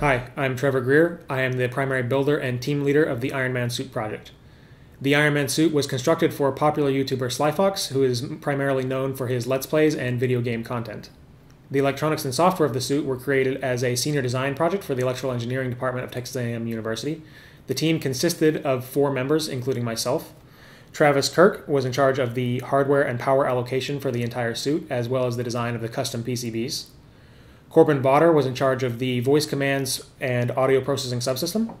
Hi, I'm Trevor Greer. I am the primary builder and team leader of the Iron Man suit project. The Iron Man suit was constructed for popular YouTuber Slyfox, who is primarily known for his Let's Plays and video game content. The electronics and software of the suit were created as a senior design project for the Electrical Engineering Department of Texas A&M University. The team consisted of 4 members, including myself. Travis Kirk was in charge of the hardware and power allocation for the entire suit, as well as the design of the custom PCBs. Corbin Vader was in charge of the voice commands and audio processing subsystem.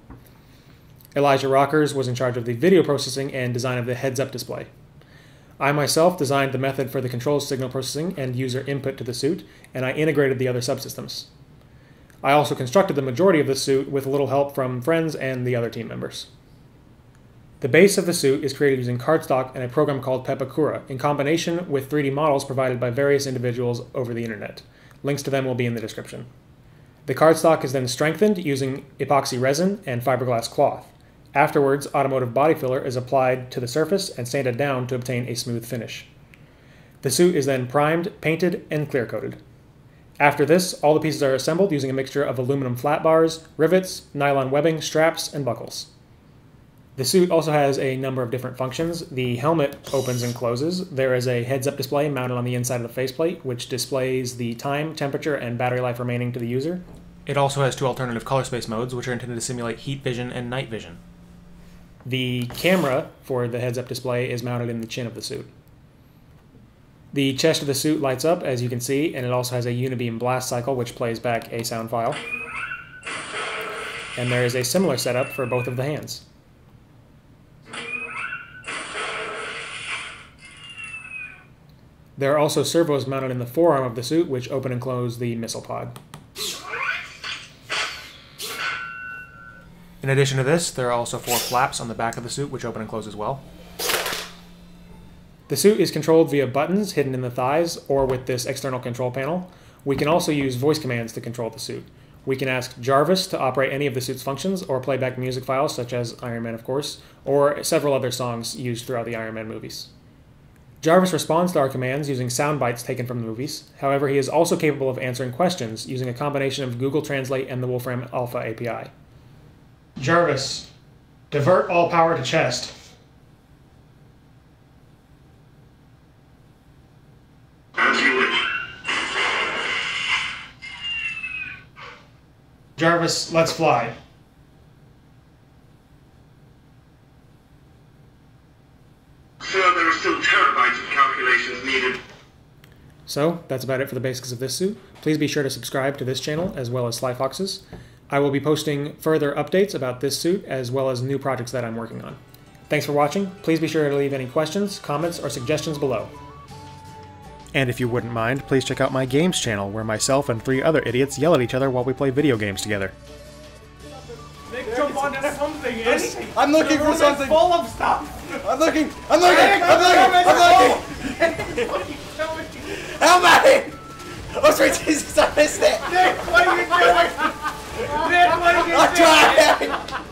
Elijah Rockers was in charge of the video processing and design of the heads-up display. I myself designed the method for the control signal processing and user input to the suit, and I integrated the other subsystems. I also constructed the majority of the suit with a little help from friends and the other team members. The base of the suit is created using cardstock and a program called Pepakura, in combination with 3D models provided by various individuals over the internet. Links to them will be in the description. The cardstock is then strengthened using epoxy resin and fiberglass cloth. Afterwards, automotive body filler is applied to the surface and sanded down to obtain a smooth finish. The suit is then primed, painted, and clear-coated. After this, all the pieces are assembled using a mixture of aluminum flat bars, rivets, nylon webbing, straps, and buckles. The suit also has a number of different functions. The helmet opens and closes. There is a heads-up display mounted on the inside of the faceplate, which displays the time, temperature, and battery life remaining to the user. It also has 2 alternative color space modes, which are intended to simulate heat vision and night vision. The camera for the heads-up display is mounted in the chin of the suit. The chest of the suit lights up, as you can see, and it also has a Unibeam blast cycle, which plays back a sound file. And there is a similar setup for both of the hands. There are also servos mounted in the forearm of the suit, which open and close the missile pod. In addition to this, there are also 4 flaps on the back of the suit, which open and close as well. The suit is controlled via buttons hidden in the thighs or with this external control panel. We can also use voice commands to control the suit. We can ask Jarvis to operate any of the suit's functions or play back music files, such as Iron Man, of course, or several other songs used throughout the Iron Man movies. Jarvis responds to our commands using sound bites taken from the movies. However, he is also capable of answering questions using a combination of Google Translate and the Wolfram Alpha API. Jarvis, divert all power to chest. As you wish. Jarvis, let's fly. Sir, there are still terabytes of calculations needed. So, that's about it for the basics of this suit. Please be sure to subscribe to this channel as well as Slyfox's. I will be posting further updates about this suit as well as new projects that I'm working on. Thanks for watching. Please be sure to leave any questions, comments, or suggestions below. And if you wouldn't mind, please check out my games channel where myself and 3 other idiots yell at each other while we play video games together. I'm looking for something. Full of stuff. I'm looking. Help me! Oh sweet Jesus, I missed it. Nick, what are you doing? Nick, what are you doing? I'm trying!